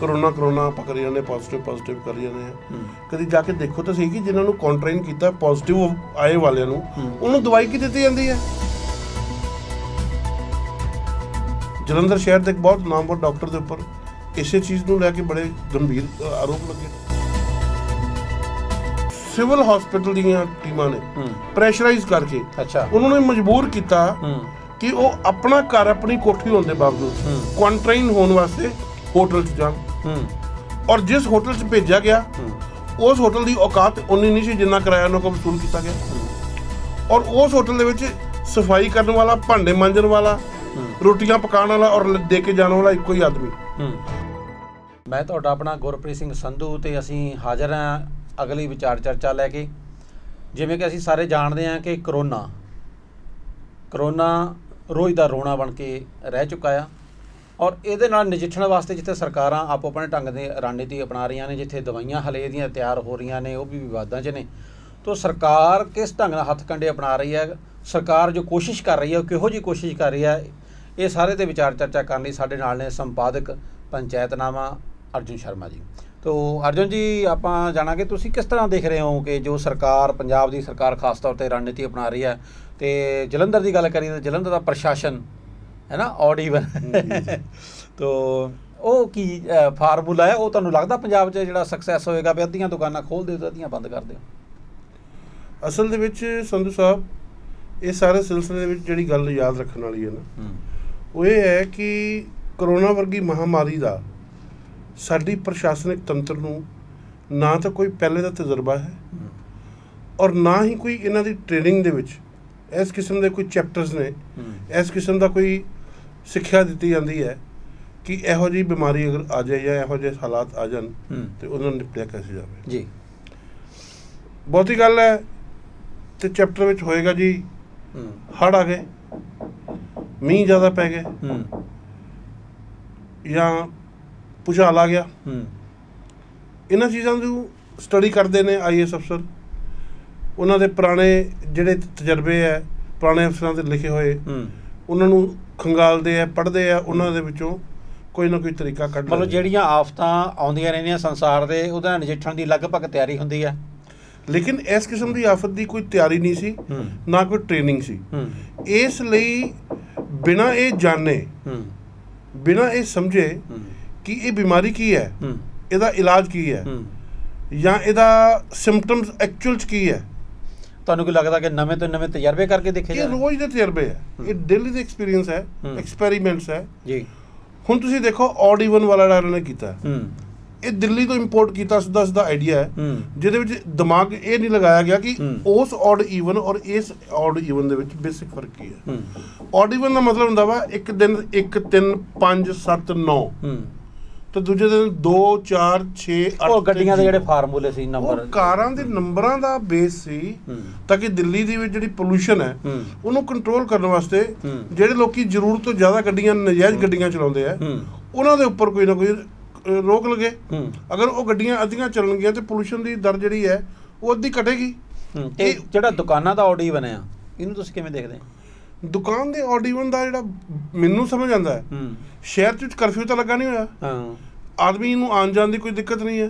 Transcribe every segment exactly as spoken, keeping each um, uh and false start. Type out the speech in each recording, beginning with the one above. Corona corona पक रही ने पॉजिटिव पॉजिटिव कर रही ने कभी जाके देखो तो सही कि जिन्होंने कॉन्ट्राइन किया पॉजिटिव आए वाले उन्होंने दवाई की दी जाती है। जलंधर शहर के एक बहुत नामवर डॉक्टर के उपर इस चीज़ को लैके बड़े गंभीर आरोप लगे। सिविल हॉस्पिटल दीयां टीमां ने प्रेशराइज करके अच्छा उन्होंने मजबूर किया कि वो अपना घर अपनी कोठी होने के बावजूद क्वारंटाइन होने वास्ते होटल च जान और जिस होटल च भेजा गया उस होटल की औकात उन्नी नहीं सी जिन्ना किराया उन्होंने को वसूल किया गया और उस होटल के विच सफाई करने वाला भांडे मांजन वाला रोटियां पकाने वाला और दे के जाने वाला एक ही आदमी। मैं तो अपना गुरप्रीत सिंह संधू ते असीं हाजिर हाँ अगली विचार चर्चा लैके जिमें कि असीं सारे जानते हैं कि करोना करोना रोज़ का रोना बन के रह चुका है और ये नजिठण वास्ते जिते सरकार आपो अपने ढंग की रणनीति अपना रही ने जिथे दवाइयां हले दियां तैयार हो रही ने वो भी विवादां च ने तो सरकार किस ढंग नाल हथ कंडे अपना रही है सरकार जो कोशिश कर रही है किहो जी कोशिश कर रही है ये सारे ते विचार चर्चा करने साडे नाल ने संपादक पंचायतनामा अर्जुन शर्मा जी। तो अर्जुन जी आप जाना कि तुसी किस तरह देख रहे हो कि जो सरकार पंजाब दी सरकार खास तौर पर रणनीति अपना रही है तो जलंधर की गल करिए जलंधर का प्रशासन है ना ऑड ईवन तो वो की फार्मूला है वो तुहानूं लगदा पंजाब च जिहड़ा सक्सैस होएगा भी अद्धियां दुकानां खोल दे अद्धियां बंद कर दे असल दे विच संधू साहब ये सारे सिलसिले दे विच जिहड़ी गल याद रखण वाली है ना वो ये है कि कोरोना वर्गी महामारी का साड़ी प्रशासनिक तंत्र नूं ना तो कोई पहले का तजर्बा है और ना ही कोई इन्हां दी ट्रेनिंग दे विच इस किस्म के कोई चैप्टर्स ने इस किस्म का कोई सिक्ख्या दी जाती है कि इहो जी बीमारी अगर आ जाए या इहो जे हालात आ जान तो उन्हां नूं निपटिया कैसे जावे जी। बहुती गल है तो चैप्टर विच होएगा जी हड़ आ गए मींह ज़्यादा पै गए या भूचाल आ गया इन्हां चीज़ों को स्टडी करते हैं आई एस अफसर उन्होंने पुराने जोड़े तजर्बे है पुराने अफसरों के लिखे हुए उन्होंने खंगालते हैं पढ़ते हैं उन्होंने विचों कोई ना कोई तरीका कढ़ मतलब जिहड़ियां आफतां आउंदियां रहिंदियां संसार दे उहदा नजिठण दी लगभग तैयारी हुंदी है लेकिन इस किस्म की आफत की कोई तैयारी नहीं सी ना कोई ट्रेनिंग सी इसलिए बिना ये जाने बिना ये समझे कि ये बीमारी की है इसका इलाज की है या इसका सिम्पटम्स एक्चुअल की है तुहानूं की लगदा कि नवे तो नवे तजर्बे करके देखे ये रोज़ दे तजर्बे है ये डेली दे एक्सपीरियंस है एक्सपैरीमेंट्स है जी। हुण तुसीं देखो ऑड इवन वाला जिहड़ा इन्हां ने कीता ये दिल्ली तो इंपोर्ट किया सीधा सीधा आइडिया है जिहदे विच दिमाग ये नहीं लगाया गया कि उस ऑड ईवन और इस ऑड ईवन दे विच बेसिक फर्क की है। ऑड ईवन का मतलब हुंदा वा एक दिन एक तीन पांच सत्त नौ तो दूजे दिन दो चार छे और गड्डियां दे जेह्ड़े फार्मूले सी नंबर कारां दे नंबरां दा बेस सी ताकि दिल्ली दी जिहड़ी पोल्यूशन है उन्होंने कंट्रोल करने वास्ते जेह्ड़े लोकी जरूरत तो ज़्यादा गड्डियां नजायज़ गड्डियां चलाउंदे आ उन्हां दे उपर कोई ना कोई रोक लगे अगर वो गड्डियां अद्धियां चलणगियां तो पोल्यूशन दी दर जिहड़ी है वो अद्धी घटेगी। जिहड़ा दुकानां दा ऑड ईवन आ इहनूं तुसीं किवें देखदे हो? दुकान दे ऑड ईवन दा जिहड़ा मैनूं समझ आंदा है शहर च कर्फ्यू तो लगा नहीं होया आदमी नूं आन जान दी कोई दिक्कत नहीं है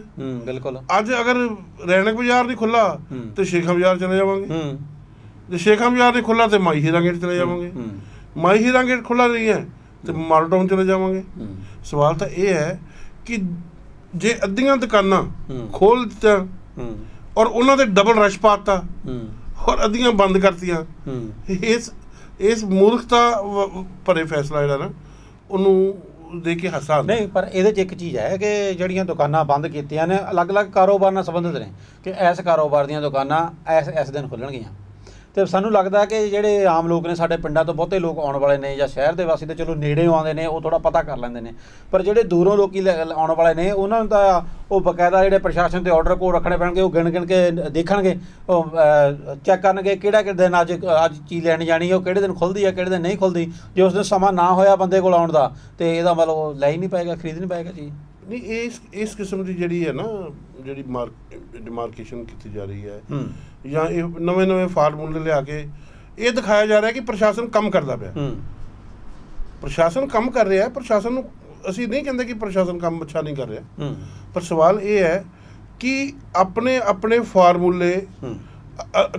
बिल्कुल अज अगर रैनक बाजार नहीं खुला तो शेखा बाजार चले जावांगे जो शेखा बाजार नहीं खुला तो माई हीरा गेट चले जावांगे माई हीरा गेट खुला नहीं है तो माल टाउन चले जावांगे। सवाल तो यह है कि जे अद्धियां दुकानां खोल दित्ता और उन्हां ते डबल रश पाता और अद्धियां बंद करतियां इस इस मूर्खता भरे फैसला जिहड़ा ना उन्होंने देखिए हसा नहीं पर ये एक चीज़ है कि जड़ियाँ दुकाना बंद कीतियां ने अलग अलग कारोबार नाल संबंधित ने कि इस कारोबार दी दुकाना इस इस दिन खुलणगियां तो सानू लगता है कि जिहड़े आम लोग ने साडे पिंडां तो बहुते लोग आने वाले ने या शहर के वासी तो चलो नेड़े आते हैं वो थोड़ा पता कर लेंदे ने पर जिहड़े दूरों लोग आने वाले ने उन्होंने तो वो बकायदा जिहड़े प्रशासन के ऑर्डर को रखने पैणगे वो गिण गिण के देखणगे चैक करनगे किहड़ा किहड़ा दिन अज अज चीज़ लैण जाणी है किहड़े दिन खुलदी है किहड़े दिन नहीं खुलदी जे उस दिन समां ना होया बंदे कोल आउण दा ते इहदा मतलब लै ही नहीं पाएगा खरीद नहीं पाएगा चीज़ नहीं। इस इस किस्म की जिहड़ी है ना जिहड़ी मार्क डिमार्केशन की जा रही है या नवे नवे फार्मूले लिया के ये दिखाया जा रहा है कि प्रशासन कम करता पाया प्रशासन कम कर रहा है प्रशासन ਅਸੀਂ ਨਹੀਂ ਕਹਿੰਦੇ ਕਿ ਪ੍ਰਸ਼ਾਸਨ ਕੰਮ ਅੱਛਾ ਨਹੀਂ ਕਰ ਰਿਹਾ, ਪਰ ਸਵਾਲ ਇਹ ਹੈ ਕਿ ਆਪਣੇ ਆਪਣੇ ਫਾਰਮੂਲੇ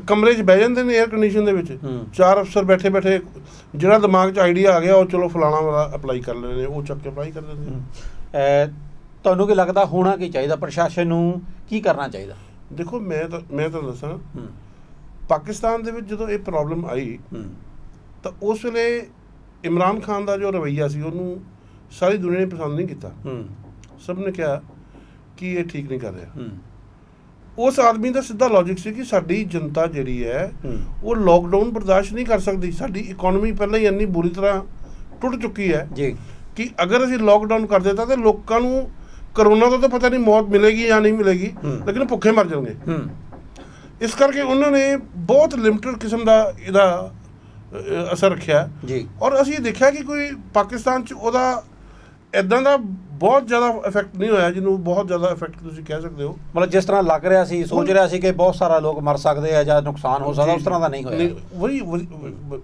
कमरे च बह जाते हैं एयर कंडीशन के चार अफसर बैठे बैठे जो दिमाग च आइडिया आ गया और चलो फलाना वाला अपलाई कर लेने वो चक के अपलाई कर लेंगे। तुहानू की लगता होना की चाहिए प्रशासन की करना चाहिए? देखो मैं तो मैं तो दसा पाकिस्तान के जो ये प्रॉब्लम आई तो उस वेले इमरान खान का जो रवैया सी सारी दुनिया ने पसंद नहीं किया, सब ने कहा कि ये ठीक नहीं कर रहा। उस आदमी का सीधा लॉजिक सी कि साडी जनता जिहड़ी है वो लॉकडाउन बर्दाश्त नहीं कर सकती, साडी इकोनॉमी पहले ही इन्नी बुरी तरह टुट चुकी है जी कि अगर असीं लॉकडाउन कर देता तो लोगों को करोना का तो पता नहीं मौत मिलेगी या नहीं मिलेगी, लेकिन भुखे मर जाएंगे। इस करके उन्होंने बहुत लिमिटेड किस्म का इहदा असर रखा जी और असीं देखा कि कोई पाकिस्तान च उहदा इदां दा बहुत ज़्यादा इफेक्ट नहीं होया जिन्हों बहुत ज़्यादा इफेक्ट तुसीं कह सकते हो, मतलब जिस तरह लग रहा सी सोच रहा सी कि बहुत सारा लोग मर सकते हैं या नुकसान हो सकता उस तरह का नहीं होया। वही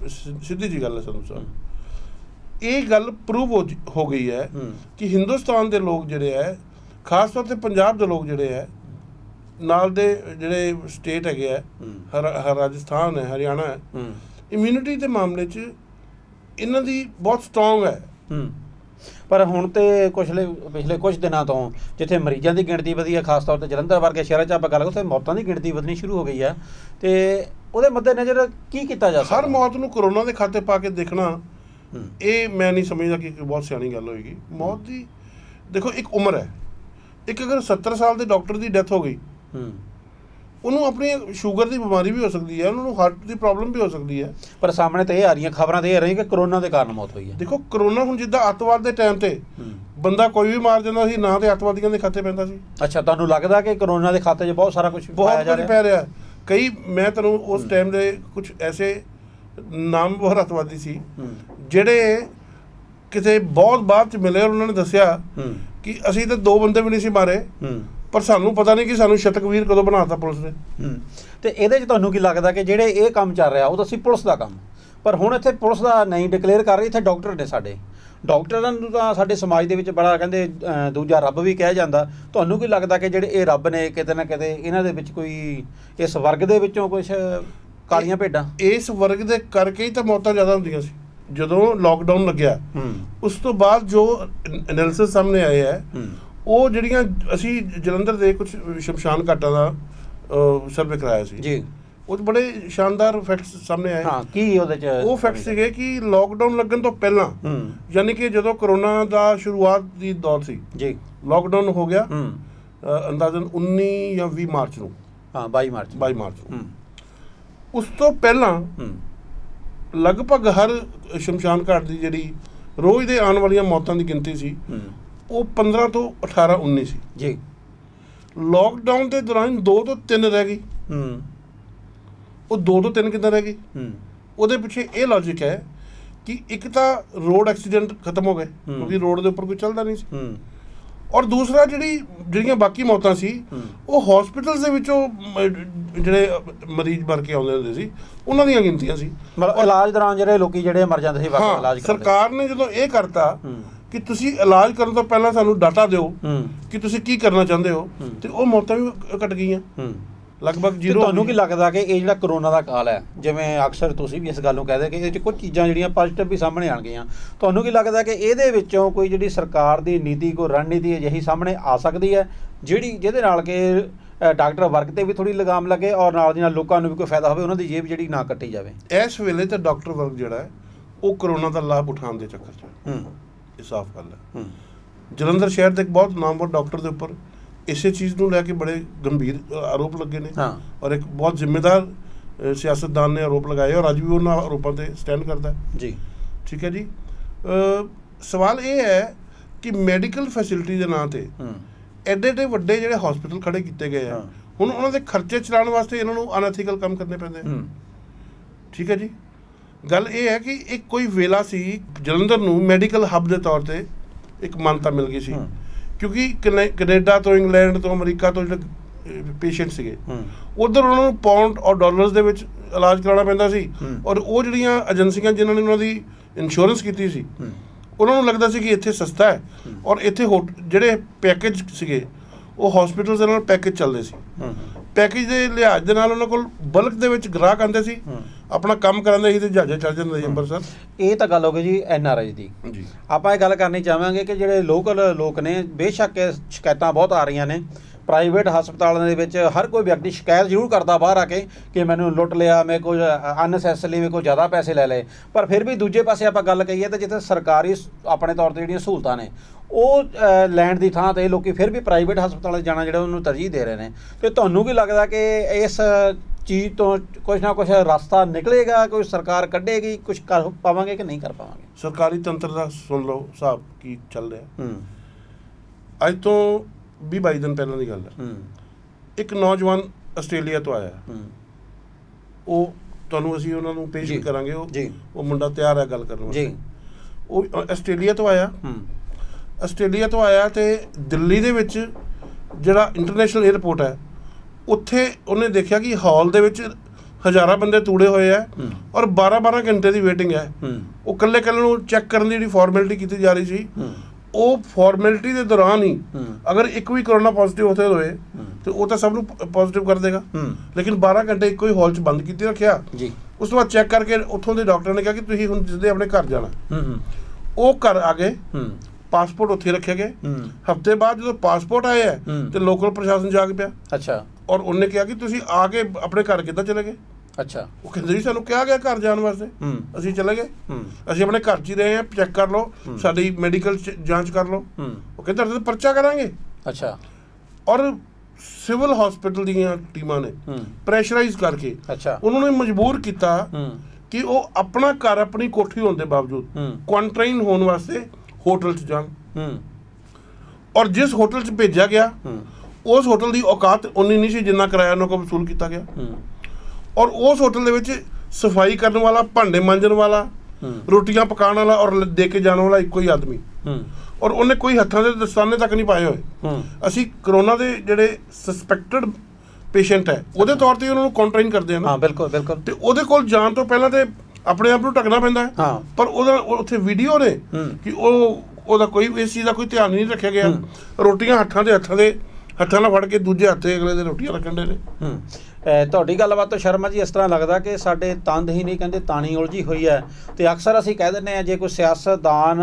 सीधी जी गल है सानू साहब ये गल प्रूव हो, हो गई है कि हिंदुस्तान के लोग जिहड़े है खास तौर पर पंजाब के लोग जिहड़े है नाल दे जिहड़े स्टेट है हर राजस्थान है हरियाणा है इम्यूनिटी के मामले च इन्हां दी बहुत स्ट्रोंग है। पर हुण ते पिछले पिछले कुछ दिनों तो जिथे मरीजों की गिणती वधी है खास तौर पर जलंधर वर्गे शहर आप गल करो मौतों की गिणती वधनी शुरू हो गई है तो वो मद्देनज़र की किया जा सकता? हर मौत को करोना के खाते पा के देखना ये मैं नहीं समझता कि बहुत सियानी गल होगी। मौत की देखो एक उम्र है, एक अगर सत्तर साल के डॉक्टर की डैथ हो गई उन्होंने अपनी शुगर की बीमारी भी हो सकती है, उन्होंने हार्ट की प्रॉब्लम भी हो सकती है। पर सामने तो यह आ रही खबर तो यह आ रही कि करोना के कारण मौत हुई है। देखो करोना हूँ जिदा अतवाद के टाइम से बंदा कोई भी मार जाता सी ना तो अतवादियों के खाते पैंता सी। अच्छा तुहानू लगता कि करोना के खाते बहुत सारा कुछ बहुत कुछ पै रहा कई मैं तुहानू उस टाइम के कुछ ऐसे नामवर अतवादी सी जिहड़े किसी बहुत बाद मिले और उन्होंने दसिया कि असीं तो दो बंदे भी नहीं सी मारे पर सानू पता नहीं कि सानू शतकवीर कदों बनाता पुलिस ने। तो ये तुहानू की लगता कि जिहड़े ये काम चल रहा वो तो असीं पुलिस का काम पर हुण इत्थे पुलिस का नहीं डिकलेयर कर रही, इत्थे डॉक्टर ने साडे डॉक्टरां नूं तां साडे समाज दे विच बड़ा कहिंदे दूजा रब भी कहा जांदा। तुहानू की लगता कि जिहड़े ये रब ने किते ना किते इन्हां दे विच कोई इस वर्ग दे विचों कुछ कालियां भेडां इस वर्ग दे करके ही तां मौतां ज़्यादा हुंदियां सी। जदों लॉकडाउन लग्या उस तों बाद जो एनालिसिस सामने आए है ਉਹ ਜਿਹੜੀਆਂ ਅਸੀਂ ਜਲੰਧਰ ਦੇ ਕੁਝ ਸ਼ਮਸ਼ਾਨ ਘਾਟਾਂ ਦਾ ਸਰਵੇ ਕਰਾਇਆ ਸੀ ਜੀ ਉਹ ਬੜੇ ਸ਼ਾਨਦਾਰ ਫੈਕਟਸ ਸਾਹਮਣੇ ਆਏ। ਹਾਂ ਕੀ ਉਹਦੇ ਚ ਉਹ ਫੈਕਟ ਸੀਗੇ ਕਿ ਲੋਕਡਾਊਨ ਲੱਗਣ ਤੋਂ ਪਹਿਲਾਂ ਯਾਨੀ ਕਿ ਜਦੋਂ ਕਰੋਨਾ ਦਾ ਸ਼ੁਰੂਆਤ ਦੀ ਦੌਰ ਸੀ ਜੀ ਲੋਕਡਾਊਨ ਹੋ ਗਿਆ ਅੰਦਾਜ਼ਨ उन्नीस ਜਾਂ बीस ਮਾਰਚ ਨੂੰ ਹਾਂ बाईस ਮਾਰਚ बाईस ਮਾਰਚ ਨੂੰ ਉਸ ਤੋਂ ਪਹਿਲਾਂ ਲਗਭਗ ਹਰ ਸ਼ਮਸ਼ਾਨ ਘਾਟ ਦੀ ਜਿਹੜੀ ਰੋਜ਼ ਦੇ ਆਉਣ ਵਾਲੀਆਂ ਮੌਤਾਂ ਦੀ ਗਿਣਤੀ ਸੀ वो पंद्रह तो अठारह उन्नीस जी लॉकडाउन के दौरान दो तो तीन रह गई वो दो तो तीन कितना रह गई वो पिछे ये लॉजिक है कि एक तो रोड एक्सीडेंट खत्म हो गए क्योंकि रोड के उपर कोई चलता नहीं सी और दूसरा जी जो बाकी मौतें सी वो हॉस्पिटल के विचों जे मरीज भर के आते होंगे सी उन्होंने गिनतियां सी इलाज दौरान जो लोग जो मर जाते हाँ सरकार ने जो ये करता कि तुसी इलाज करने तो पहला सानू डाटा दो कि तुसी की करना चाहते हो तो वो मौतें भी घट गई लगभग जीरो। तुहानू की लगता कि ये जो करोना का काल है जिवें अक्सर तुसी भी इस गल नूं कहदे कि ये कुछ चीज़ां जिहड़ियां पॉजिटिव भी सामने आण गईयां तुहानू की लगता कि इहदे विचों कोई जिहड़ी सरकार दी नीति कोई रणनीति अजिही सामने आ सकती है जिहड़ी जिहदे नाल कि डॉक्टर वर्ग ते भी थोड़ी लगाम लगे और नाल दी नाल लोकां नूं भी कोई फायदा होवे उहनां दी जेब जिहड़ी ना कट्टी जावे। इस वेले ते डॉक्टर वर्ग जिहड़ा है वह करोना का लाभ उठाने के चक्कर च साफ गल है जलंधर शहर के एक बहुत नामवर डॉक्टर के उपर इस चीज़ को लैके बड़े गंभीर आरोप लगे ने हाँ। और एक बहुत जिम्मेदार सियासतदान ने आरोप लगाए और अज भी उन्होंने आरोपों पर स्टैंड करता है जी ठीक है जी। आ, सवाल ये है कि मेडिकल फैसिलिटी के नाँ से एडे एडे वड्डे जिहड़े हॉस्पिटल खड़े किए गए हैं हुण उन्हां दे खर्चे चलाने वास्ते इन्होंने अनएथिकल काम करने पैंदे ठीक है जी। गल ये है कि एक कोई वेला सी जलंधर नूं मैडिकल हब के तौर पर एक मानता मिल गई सी क्योंकि कने कनेडा तो इंग्लैंड तो अमरीका तो जो पेशेंट से उधर उन्होंने पाउंड और डॉलर्स दे विच इलाज कराना पैंदा सी और वो जिहड़ियां एजेंसियां जिन्होंने उन्होंने इंश्योरेंस की सी उन्होंने लगता सी कि इतने सस्ता है और इतने हो जोड़े पैकेज से हॉस्पिटल के पैकेज चलते थे पैकेज के लिहाज उन्होंने को बल्क ग्राहक आते सी अपना काम कराते ही तो जहाज़ा चल जाता जी अंबरसर। ये तो गल हो गई जी एन आर आई की जी। आप गल करनी चाहेंगे कि जो लोकल लोग ने बेशक शिकायत बहुत आ रही ने प्राइवेट हस्पतालों के विच हर कोई व्यक्ति शिकायत जरूर करता बाहर आके कि मैंने लुट लिया मेरे को अनसैसरी मेरे को ज़्यादा पैसे ले ले पर फिर भी दूजे पासे आप गल कही तो जिथे सरकारी अपने तौर पर जो सहूलतां ने वो लैंड की थां ते लोग फिर भी प्राइवेट हस्पताल जाना जो उन्होंने तरजीह दे रहे हैं। तो तुहानू भी लगता कि इस चीज़ तो कुछ ना कुछ रास्ता निकलेगा कोई सरकार कढ़ेगी कुछ कर पावांगे कि नहीं कर पावांगे। सरकारी तंत्र का सुन लो साहब की चल रहा अज तो भी बाई दिन पहले की गल है एक नौजवान आस्ट्रेलिया तो आया वो तुहानू असीं उहनां नूं पेश करांगे वो मुंडा तैयार है गल करन वास्ते वो आस्ट्रेलिया तो आया आस्ट्रेलिया तो आया तो दिल्ली दे विच जिहड़ा इंटरनेशनल एयरपोर्ट है उत्थे उहने देखिया कि हॉल दे विच हज़ारां बंदे तूड़े हुए है और बारह बारह घंटे की वेटिंग है वो कल्ले कल्ले नूं चैक करन दी जिहड़ी फॉर्मेलिटी कीती जा रही सी ਉਹ ਫਾਰਮੈਲਿਟੀ ਦੇ ਦੌਰਾਨ ਹੀ ਅਗਰ ਇੱਕ ਵੀ ਕਰੋਨਾ ਪੋਜ਼ਿਟਿਵ ਹੋਤੇ ਹੋਏ ਤੇ ਉਹ ਤਾਂ ਸਭ ਨੂੰ ਪੋਜ਼ਿਟਿਵ ਕਰ ਦੇਗਾ ਲੇਕਿਨ ਬਾਰਾਂ ਘੰਟੇ ਇੱਕੋ ਹੀ ਹਾਲ 'ਚ ਬੰਦ ਕੀਤੇ ਰੱਖਿਆ ਜੀ। ਉਸ ਤੋਂ ਬਾਅਦ ਚੈੱਕ ਕਰਕੇ ਉੱਥੋਂ ਦੇ ਡਾਕਟਰ ਨੇ ਕਿਹਾ ਕਿ ਤੁਸੀਂ ਹੁਣ ਸਿੱਧੇ ਆਪਣੇ ਘਰ ਜਾਣਾ ਉਹ ਘਰ ਆ ਗਏ ਪਾਸਪੋਰਟ ਉੱਥੇ ਰੱਖੇ ਗਏ ਹਫ਼ਤੇ ਬਾਅਦ ਜਦੋਂ ਪਾਸਪੋਰਟ ਆਏ ਹੈ ਤੇ ਲੋਕਲ ਪ੍ਰਸ਼ਾਸਨ ਜਾਗ ਪਿਆ ਅੱਛਾ ਔਰ ਉਹਨੇ ਕਿਹਾ ਕਿ ਤੁਸੀਂ ਆ ਕੇ ਆਪਣੇ ਘਰ ਕਿੱਦਾਂ ਚਲੇ ਗਏ ਅੱਛਾ ਉਹ ਕਹਿੰਦੇ ਜੀ ਸਾਨੂੰ ਕਿਹਾ ਗਿਆ ਘਰ ਜਾਣ ਵਾਸਤੇ ਅਸੀਂ ਚਲੇ ਗਏ ਅਸੀਂ ਆਪਣੇ ਘਰ 'ਚ ਹੀ ਰਹੇ ਹਾਂ ਚੈੱਕ ਕਰ ਲਓ ਸਾਡੀ ਮੈਡੀਕਲ ਜਾਂਚ ਕਰ ਲਓ ਉਹ ਕਹਿੰਦੇ ਅਸੀਂ ਪਰਚਾ ਕਰਾਂਗੇ ਅੱਛਾ ਔਰ ਸਿਵਲ ਹਸਪੀਟਲ ਦੀਆਂ ਟੀਮਾਂ ਨੇ ਪ੍ਰੈਸ਼ਰਾਈਜ਼ ਕਰਕੇ ਉਹਨਾਂ ਨੇ ਮਜਬੂਰ ਕੀਤਾ ਕਿ ਉਹ ਆਪਣਾ ਘਰ ਆਪਣੀ ਕੋਠੀ ਹੋਣ ਦੇ ਬਾਵਜੂਦ ਕੁਆਰੰਟਾਈਨ ਹੋਣ ਵਾਸਤੇ ਹੋਟਲ 'ਚ ਜਾਣ ਔਰ ਜਿਸ ਹੋਟਲ 'ਚ ਭੇਜਿਆ ਗਿਆ ਉਸ ਹੋਟਲ ਦੀ ਔਕਾਤ ਉਨੀ ਨਹੀਂ ਸੀ ਜਿੰਨਾ ਕਿਰਾਇਆ ਉਹਨਾਂ ਕੋਲ ਵਸੂਲ ਕੀਤਾ ਗਿਆ और उस होटल के सफाई करने वाला भांडे मांजन वाला रोटियां पकाने वाला और देके जाने वाला इको ही आदमी और उन्हें कोई हत्थों के दस्ताने तक नहीं पाए हुए। असी कोरोना के जोड़े सस्पैक्टड पेशेंट है वो तौर पर उन्होंने क्वारंटाइन करते हैं ना बिल्कुल बिल्कुल तो वो कोल जान तो पहला तो अपने आप को ढकना पैंदा है पर उत्थे वीडियो ने कि कोई इस चीज़ का कोई ध्यान नहीं रखा गया रोटियां हत्थों के हत्थों के हत्थों नाल फड़ के दूजे हत्थ अगले दिन रोटियां रखण दे ने। ਤੁਹਾਡੀ ਗੱਲਬਾਤ तो शर्मा जी इस तरह लगता कि साढ़े तंद ही नहीं कहते तानी उलझी हुई है तो अक्सर असी कह दें जो कोई सियासतदान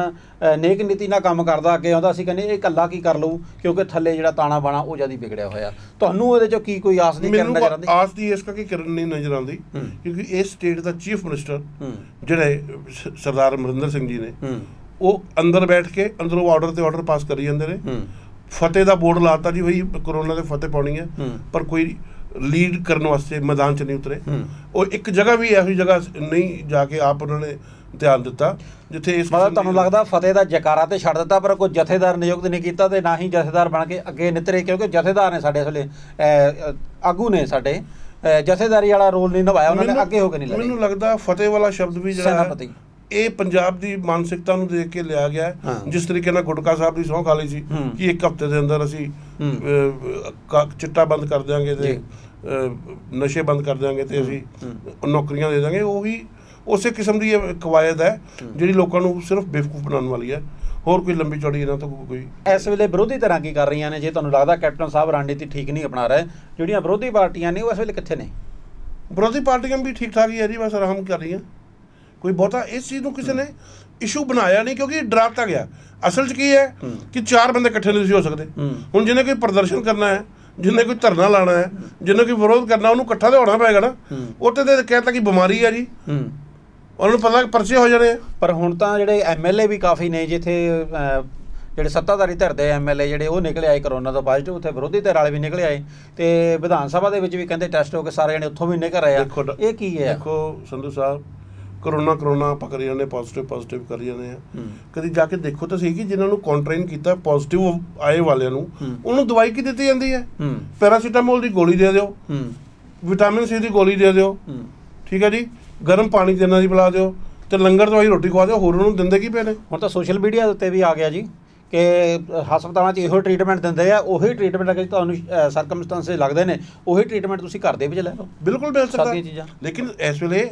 नेक नीति ना काम करता अगे आता असी कहने कला की कर लू क्योंकि थले जो ताना बाना वो ज़्यादा बिगड़िया होया। तो की कोई आस नहीं किरण नज़र आती आस की इस करके किरण नहीं नज़र आती क्योंकि इस स्टेट का चीफ मिनिस्टर जोड़े सरदार अमरिंदर सिंह जी ने वो अंदर बैठ के अंदरों ऑर्डर तो ऑर्डर पास करी जाते हैं फतेह का बोर्ड लाता जी वही कोरोना से फतेह पानी है पर कोई लीड करने वास्ते मैदान च नहीं उतरे और एक जगह भी ऐसी जगह नहीं जाके आप उन्होंने ध्यान दिता जिथे इस मतलब तुहानू लगता फतेह का जयकारा तो छड़ दिता पर कोई जथेदार नियुक्त नहीं किया तो ना ही जथेदार बन के अगे नितरे क्योंकि जथेदार ने साढ़े वे आगू ने साढ़े जथेदारी वाला रोल नहीं निभाया उन्होंने अगे होकर नहीं मैनू लगता फतेह वाला शब्द भी सेनापति ਇਹ ਪੰਜਾਬ ਦੀ ਮਾਨਸਿਕਤਾ ਨੂੰ ਦੇਖ ਕੇ ਲਿਆ ਗਿਆ ਹੈ ਜਿਸ ਤਰੀਕੇ ਨਾਲ ਗੁਟਕਾ ਸਾਹਿਬ ਦੀ ਸਹੁੰ ਖਾ ਲਈ ਸੀ ਕਿ ਇੱਕ ਹਫ਼ਤੇ ਦੇ ਅੰਦਰ ਅਸੀਂ ਚਿੱਟਾ ਬੰਦ ਕਰ ਦਿਆਂਗੇ ਤੇ ਨਸ਼ੇ ਬੰਦ ਕਰ ਦਿਆਂਗੇ ਤੇ ਅਸੀਂ ਨੌਕਰੀਆਂ ਦੇ ਦਾਂਗੇ ਉਹੀ ਉਸੇ ਕਿਸਮ ਦੀ ਕਵਾਇਦ ਹੈ ਜਿਹੜੀ ਲੋਕਾਂ ਨੂੰ ਸਿਰਫ ਬੇਵਕੂਫ ਬਣਾਉਣ ਵਾਲੀ ਹੈ ਹੋਰ ਕੋਈ ਲੰਬੀ ਚੌੜੀ ਇਹਨਾਂ ਤੋਂ ਕੋਈ। ਇਸ ਵੇਲੇ ਵਿਰੋਧੀ ਧਿਰਾਂ ਕੀ ਕਰ ਰਹੀਆਂ ਨੇ ਜੇ ਤੁਹਾਨੂੰ ਲੱਗਦਾ ਕੈਪਟਨ ਸਾਹਿਬ ਰਣਨੀਤੀ ਠੀਕ ਨਹੀਂ ਅਪਣਾ ਰਹੇ ਜਿਹੜੀਆਂ ਵਿਰੋਧੀ ਪਾਰਟੀਆਂ ਨੇ ਉਹ ਇਸ ਵੇਲੇ ਕਿੱਥੇ ਨੇ? ਵਿਰੋਧੀ ਪਾਰਟੀਆਂ ਵੀ ਠੀਕ ਠਾਕ ਹੀ ਹੈ ਜੀ ਬਸ ਆਰਾਮ ਕਰ ਰਹੀਆਂ कोई बहुता इस चीज़ को किसी ने इशू बनाया नहीं क्योंकि डराता गया असल च की है कि चार बंदे इकट्ठे नहीं हो सकते हुण जिन्हें कोई प्रदर्शन करना है जिन्हें कोई धरना लाना है जिन्हें कोई विरोध करना उन्होंने इकट्ठा तो होना पएगा ना उत्थे तो कहता कि बीमारी है जी उन्होंने पता परचे हो जाने पर हुण तां जिहड़े एम एल ए भी काफ़ी ने जिथे ਜਿਹੜੇ ਸੱਤਾਧਾਰੀ ਧਿਰ ਦੇ ਐਮ ਐਲ ਏ ਜਿਹੜੇ ਉਹ ਨਿਕਲੇ ਆਏ ਕਰੋਨਾ ਤੋਂ ਪੋਜ਼ਿਟਿਵ ਉੱਥੇ ਵਿਰੋਧੀ ਧਿਰ ਵਾਲੇ ਵੀ ਨਿਕਲੇ ਆਏ ਤੇ ਵਿਧਾਨ ਸਭਾ ਦੇ ਵਿੱਚ ਵੀ ਕਹਿੰਦੇ ਟੈਸਟ ਹੋ ਕੇ ਸਾਰੇ ਜਣੇ ਉੱਥੋਂ ਵੀ ਨਿਕਲ ਆਏ। ਇਹ ਕੀ ਹੈ? ਦੇਖੋ ਸੰਧੂ ਸਾਹਿਬ ਕਰੋਨਾ ਕਰੋਨਾ ਆਪਾਂ ਕਰੀ ਜਾਂਦੇ ਪੋਜ਼ਿਟਿਵ ਪੋਜ਼ਿਟਿਵ ਕਰੀ ਜਾਂਦੇ ਆ ਕਦੀ ਜਾ ਕੇ ਦੇਖੋ ਤਾਂ ਸਹੀ ਕਿ ਜਿਨ੍ਹਾਂ ਨੂੰ ਕੁਆਰੰਟਾਈਨ ਕੀਤਾ ਪੋਜ਼ਿਟਿਵ ਆਏ ਵਾਲਿਆਂ ਨੂੰ ਉਹਨੂੰ ਦਵਾਈ ਕੀ ਦਿੱਤੀ ਜਾਂਦੀ ਹੈ? ਪੈਰਾਸੀਟਾਮੋਲ ਦੀ ਗੋਲੀ ਦੇ ਦਿਓ ਵਿਟਾਮਿਨ ਸੀ ਦੀ ਗੋਲੀ ਦੇ ਦਿਓ ਠੀਕ ਹੈ ਜੀ ਗਰਮ ਪਾਣੀ ਦੇ ਨਾਲ ਹੀ ਪਿਲਾ ਦਿਓ ਤੇ ਲੰਗਰ ਦਵਾਈ ਰੋਟੀ ਖਵਾ ਦਿਓ ਹੋਰ ਉਹਨੂੰ ਦਿੰਦੇ ਕੀ ਪਏ ਨੇ? ਹੁਣ ਤਾਂ ਸੋਸ਼ਲ ਮੀਡੀਆ ਦੇ ਉੱਤੇ ਵੀ ਆ ਗਿਆ ਜੀ कि ਹਸਪਤਾਲਾਂ 'ਚ ਇਹੋ ਟ੍ਰੀਟਮੈਂਟ ਦਿੰਦੇ ਆ, ਉਹੀ ਟ੍ਰੀਟਮੈਂਟ ਅਗਰ ਤੁਹਾਨੂੰ ਸਰਕਮਸਟੈਂਸਸ ਲੱਗਦੇ ਨੇ ਉਹੀ ਟ੍ਰੀਟਮੈਂਟ ਤੁਸੀਂ ਘਰ ਦੇ ਵਿੱਚ ਲੈ ਲਓ। ਬਿਲਕੁਲ ਮਿਲ ਸਕਦਾ, ਲੇਕਿਨ ਇਸ ਵੇਲੇ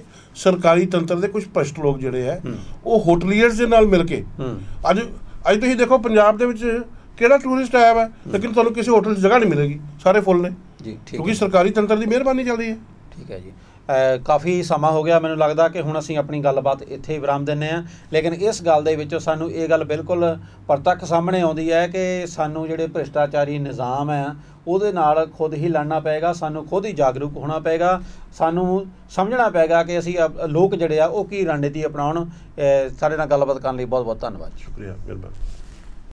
ਸਰਕਾਰੀ ਤੰਤਰ ਦੇ ਕੁਝ ਭ੍ਰਿਸ਼ਟ ਲੋਕ ਜਿਹੜੇ ਹੈ ਉਹ ਹੋਟਲੀਅਰਸ ਦੇ ਨਾਲ ਮਿਲ ਕੇ ਅੱਜ ਅੱਜ ਤੁਸੀਂ ਦੇਖੋ ਪੰਜਾਬ ਦੇ ਵਿੱਚ ਕਿਹੜਾ ਟੂਰਿਸਟ ਆਇਆ ਵਾ ਲੇਕਿਨ ਤੁਹਾਨੂੰ ਕਿਸੇ ਹੋਟਲ 'ਚ ਜਗ੍ਹਾ ਨਹੀਂ ਮਿਲੇਗੀ, ਸਾਰੇ ਫੁੱਲ ਨੇ ਜੀ, ਕਿਉਂਕਿ ਸਰਕਾਰੀ ਤੰਤਰ ਦੀ ਮਿਹਰਬਾਨੀ ਚੱਲਦੀ ਹੈ। ठीक है जी, काफ़ी समा हो गया, मैंने लगता कि हुण असीं अपनी गलबात इत्थे विराम दिंदे आं, लेकिन इस गल दे विचों सानूं इह गल बिल्कुल परतक सामने आउंदी है कि सानूं जिहड़े भ्रिष्टाचारी निज़ाम है ਉਹਦੇ ਨਾਲ खुद ही लड़ना पेगा, सानू खुद ही जागरूक होना पेगा, सानू समझना पेगा कि असी लोग जिहड़े आ ओह की रणनीति अपनाउण। साडे नाल गलबात करन लई बहुत बहुत धन्नवाद, शुक्रिया, मेहरबानी।